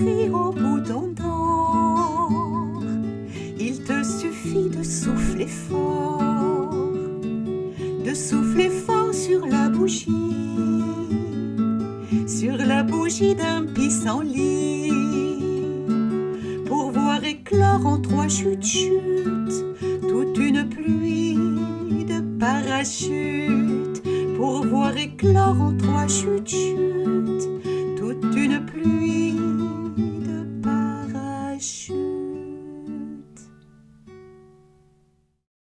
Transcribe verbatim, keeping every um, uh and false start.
sévir au bout d'un temps. Il te suffit de souffler fort, de souffler fort sur la bougie, sur la bougie d'un pissenlit, pour voir éclore en trois chutes-chutes toute une pluie de parachutes, pour voir éclore en trois chutes-chutes toute une pluie